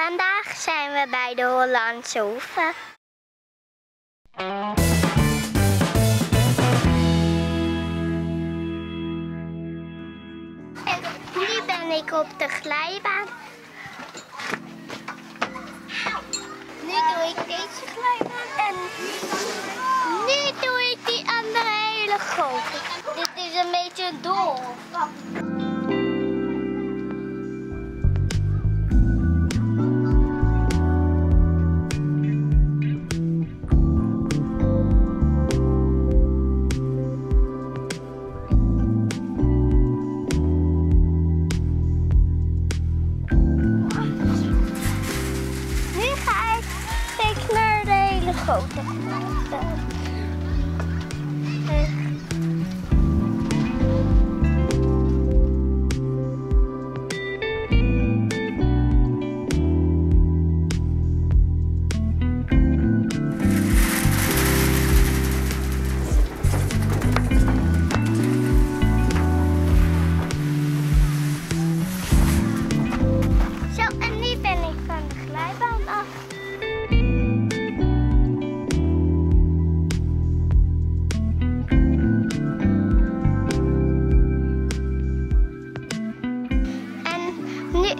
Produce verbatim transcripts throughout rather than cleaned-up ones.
Vandaag zijn we bij de Hollandsche Hoeve. En nu ben ik op de glijbaan. Nu doe ik deze glijbaan en nu doe ik die andere hele golf. Dit is een beetje een doolhof.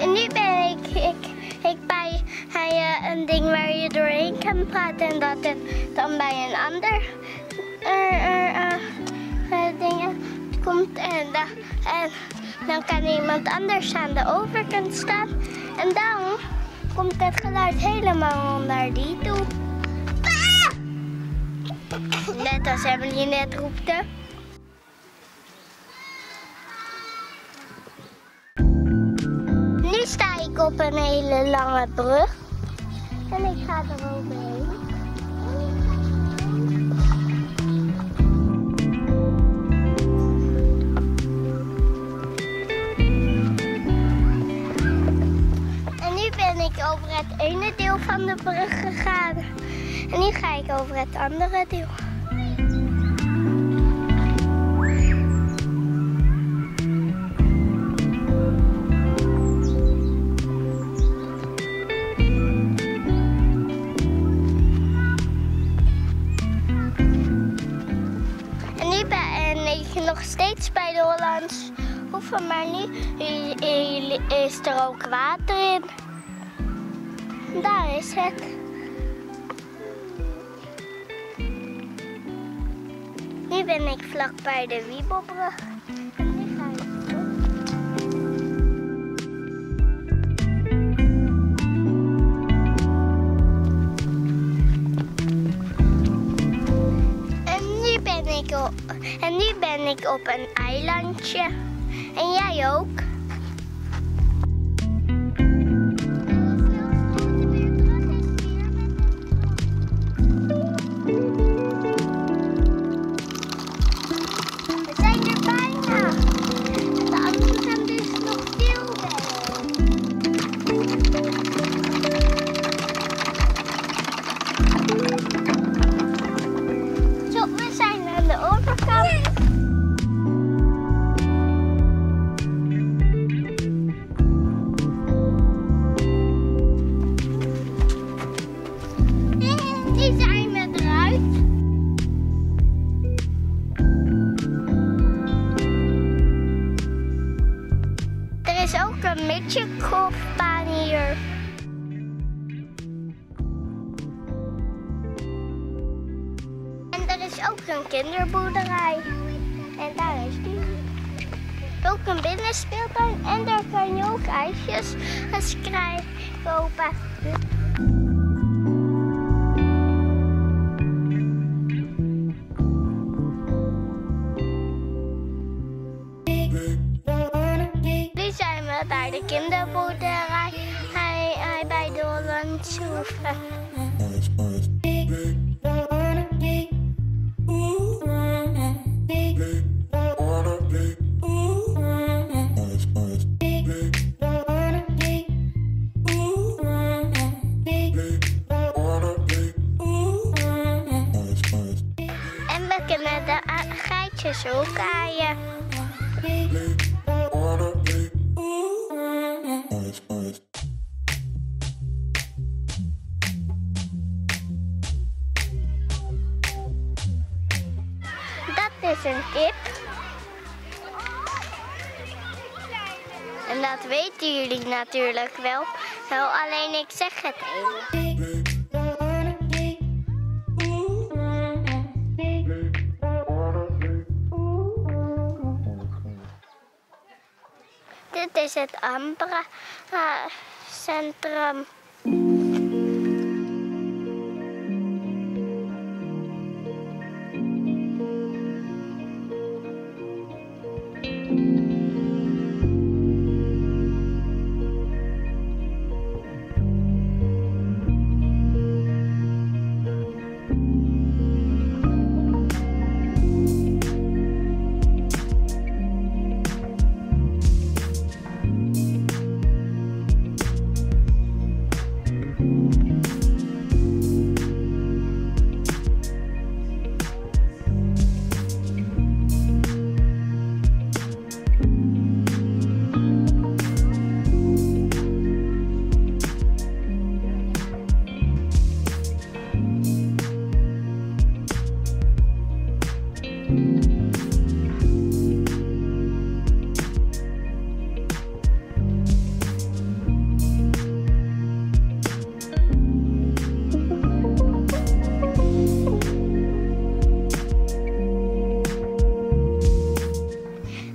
Nu ben ik, ik, ik bij uh, een ding waar je doorheen kan praten en dat het dan bij een ander uh, uh, uh, uh, ding komt. En, uh, en dan kan iemand anders aan de overkant staan. En dan komt het geluid helemaal onder die toe. Net als Emily net roepte. Nu sta ik op een hele lange brug en ik ga er overheen. En nu ben ik over het ene deel van de brug gegaan en nu ga ik over het andere deel. Nog steeds bij de Hollandsche Hoeve, maar nu is er ook water in. Daar is het. Nu ben ik vlak bij de Wiebelbrug. En nu ga ik op. En nu ben ik op. En nu ben ik op een eilandje. En jij ook? We zijn er bijna. De andere kant is nog veel verder. Zo, we zijn aan de overkant. Een beetje golfbaan hier. En er is ook een kinderboerderij. En daar is die. Ook een binnenspeeltuin en daar kan je ook ijsjes eens krijgen kopen. Bij de kinderboerderij, hij, hij bij de Hollandsche Hoeve. En we kunnen de geitjes ook aaien. All right. Dit is een kip. En dat weten jullie natuurlijk wel. wel alleen ik zeg het even. Dit is het Ambra uh, Centrum.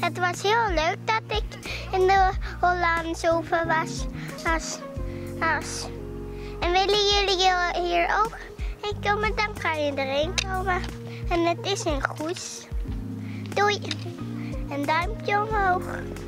Het was heel leuk dat ik in de Hollandse Hoeve was. As, as. En willen jullie hier ook heen komen, dan kan je erheen komen. En het is in Goes. Doei! Een duimpje omhoog.